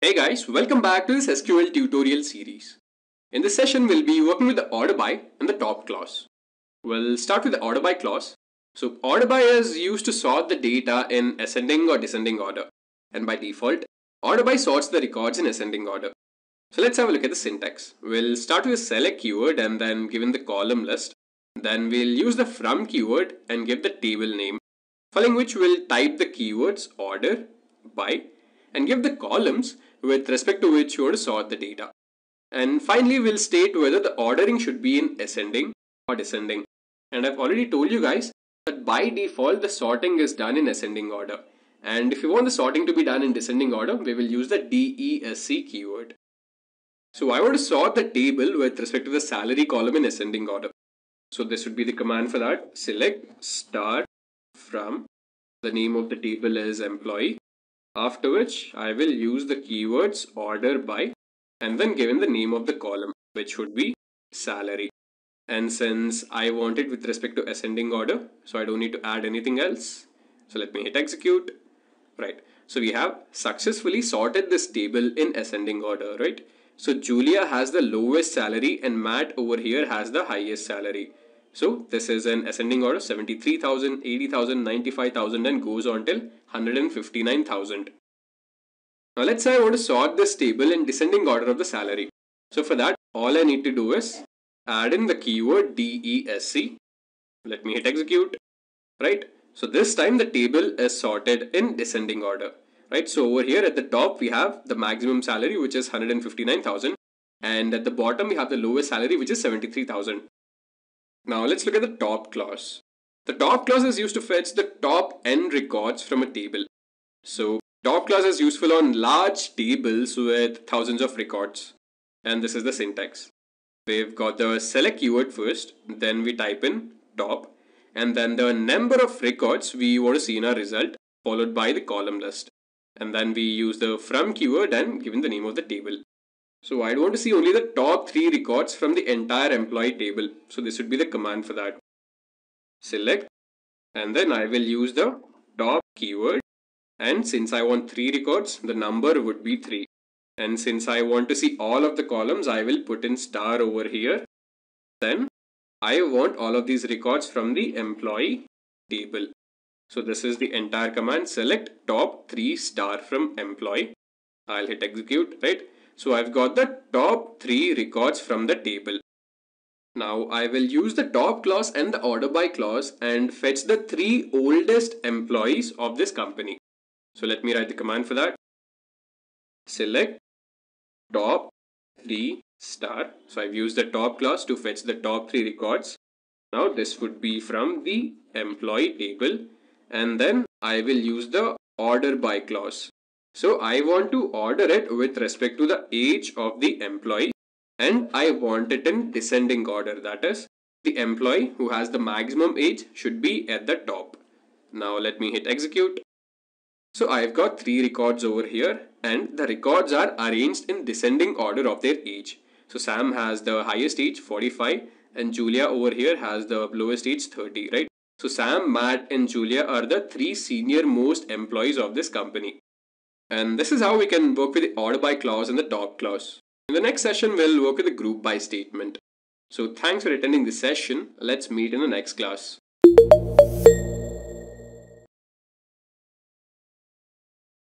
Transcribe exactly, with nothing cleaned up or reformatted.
Hey guys, welcome back to this S Q L tutorial series. In this session, we'll be working with the order by and the top clause. We'll start with the order by clause. So order by is used to sort the data in ascending or descending order. And by default, order by sorts the records in ascending order. So let's have a look at the syntax. We'll start with a select keyword and then given the column list. Then we'll use the from keyword and give the table name, following which we'll type the keywords order, by, and give the columns with respect to which you want to sort the data. And finally, we'll state whether the ordering should be in ascending or descending. And I've already told you guys that by default, the sorting is done in ascending order. And if you want the sorting to be done in descending order, we will use the D E S C keyword. So I want to sort the table with respect to the salary column in ascending order. So this would be the command for that. Select star from, the name of the table is employee, after which I will use the keywords order by and then given the name of the column, which would be salary. And since I want it with respect to ascending order, so I don't need to add anything else. So let me hit execute. Right. So we have successfully sorted this table in ascending order, right? So Julia has the lowest salary and Matt over here has the highest salary. So this is an ascending order, seventy-three thousand, eighty thousand, ninety-five thousand and goes on till one hundred fifty-nine thousand. Now let's say I want to sort this table in descending order of the salary. So for that, all I need to do is add in the keyword D E S C. Let me hit execute, right? So this time the table is sorted in descending order, right? So over here at the top, we have the maximum salary, which is one hundred fifty-nine thousand. And at the bottom, we have the lowest salary, which is seventy-three thousand. Now let's look at the top clause. The top clause is used to fetch the top n records from a table. So top clause is useful on large tables with thousands of records. And this is the syntax. We've got the select keyword first, then we type in top, and then the number of records we want to see in our result, followed by the column list. And then we use the from keyword and given the name of the table. So I want to see only the top three records from the entire employee table. So this would be the command for that. Select, and then I will use the top keyword. And since I want three records, the number would be three. And since I want to see all of the columns, I will put in star over here. Then I want all of these records from the employee table. So this is the entire command. Select top three star from employee. I'll hit execute, right? So I've got the top three records from the table. Now I will use the top clause and the order by clause and fetch the three oldest employees of this company. So let me write the command for that. Select top three star. So I've used the top clause to fetch the top three records. Now this would be from the employee table. And then I will use the order by clause. So I want to order it with respect to the age of the employee and I want it in descending order. That is, the employee who has the maximum age should be at the top. Now let me hit execute. So I've got three records over here and the records are arranged in descending order of their age. So Sam has the highest age forty-five and Julia over here has the lowest age thirty, right? So Sam, Matt and Julia are the three senior most employees of this company. And this is how we can work with the order by clause and the top clause. In the next session, we'll work with the group by statement. So thanks for attending this session. Let's meet in the next class.